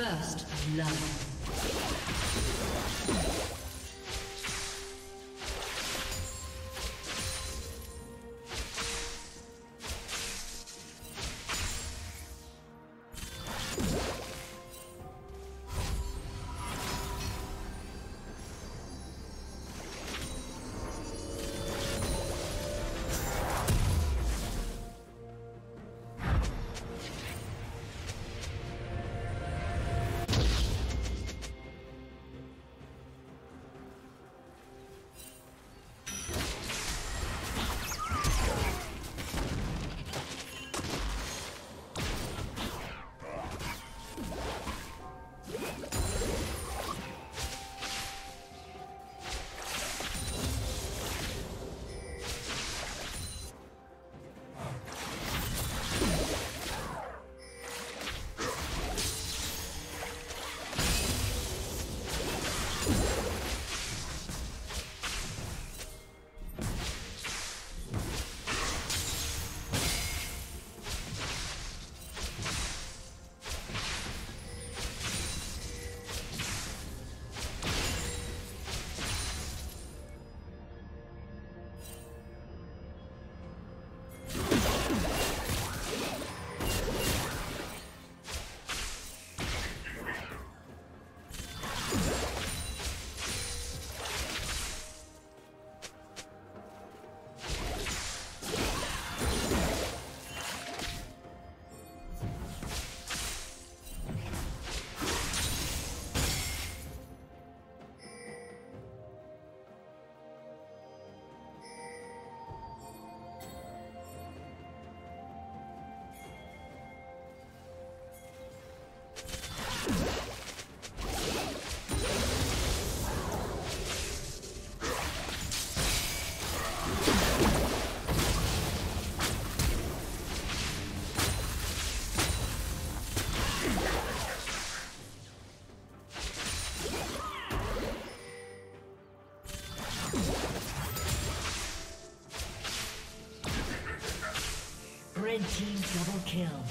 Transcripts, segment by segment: First love. Red team double kill.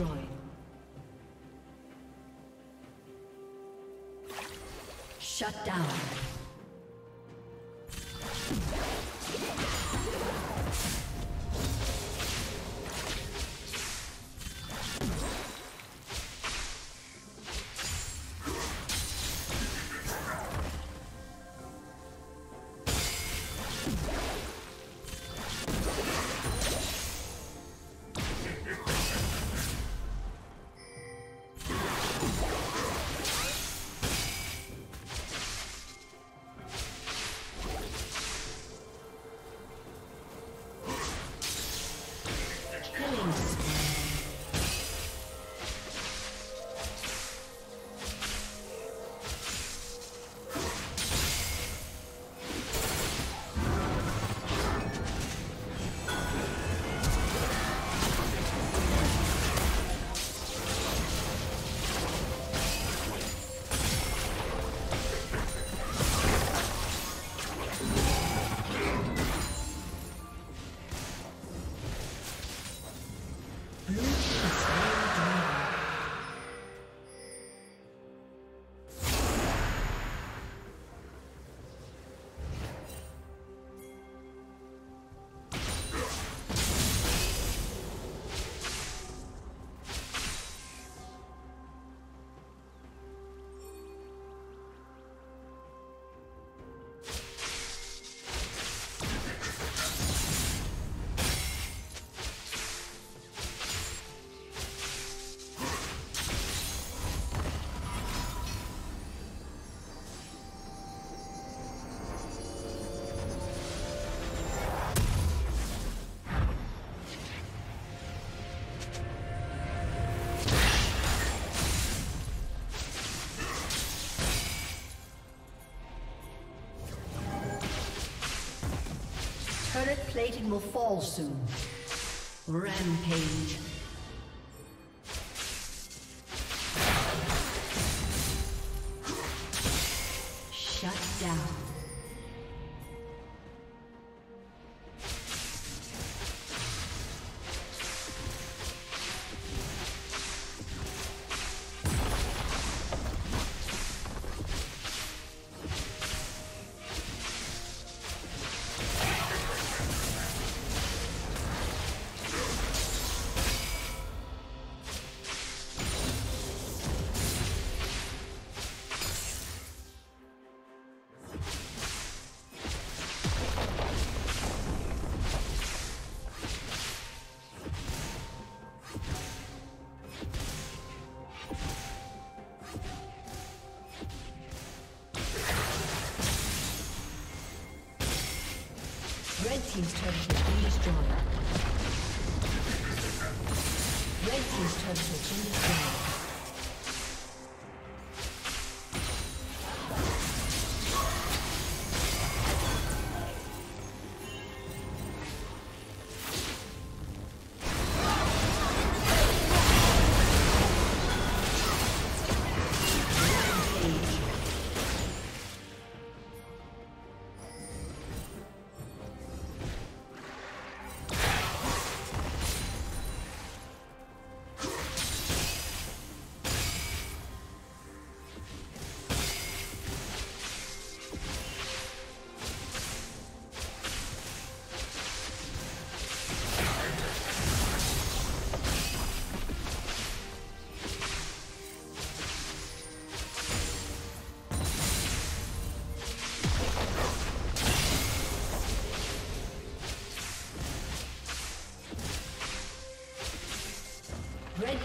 destroyed. Shut down. Turret plating will fall soon. Rampage. Shut down. Red team's turret has been destroyed. Red team's turret has been destroyed. Red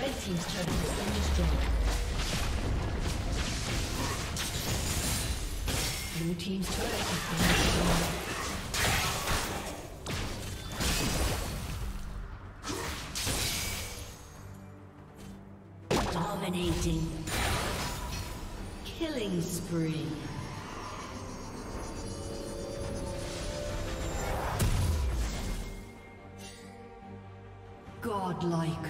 Red team's turret has been destroyed. Blue team's turret has been destroyed. Killing spree. Godlike.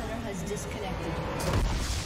Summoner has disconnected.